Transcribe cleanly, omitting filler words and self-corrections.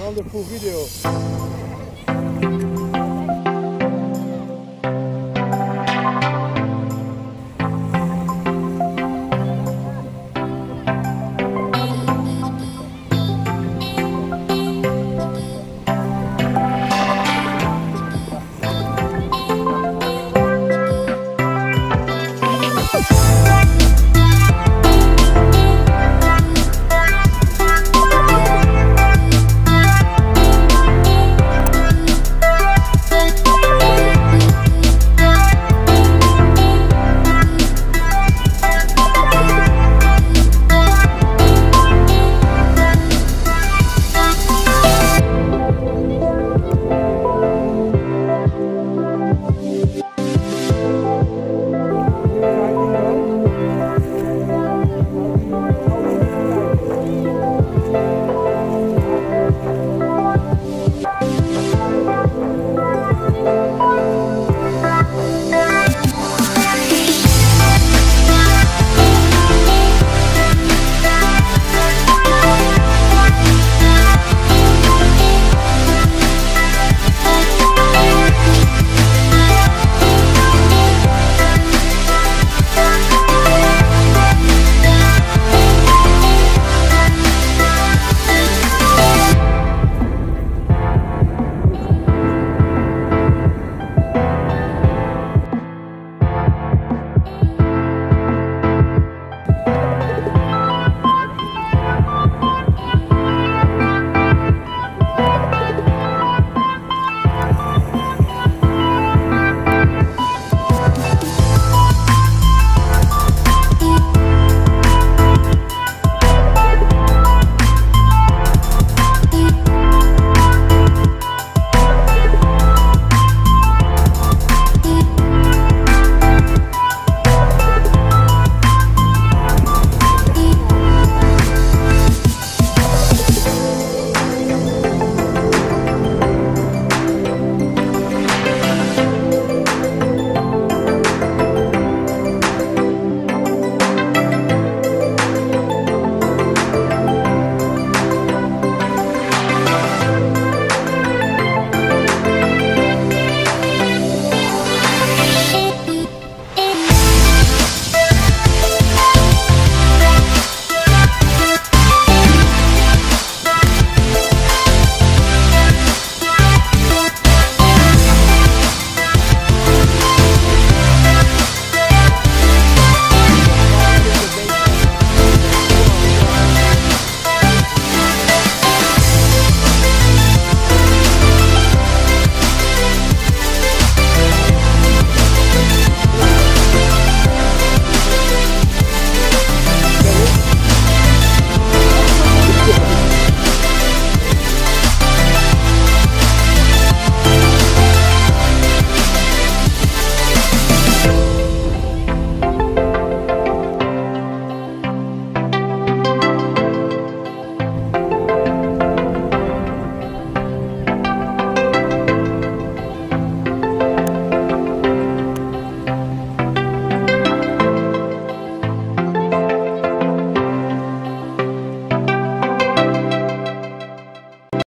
Wonderful video.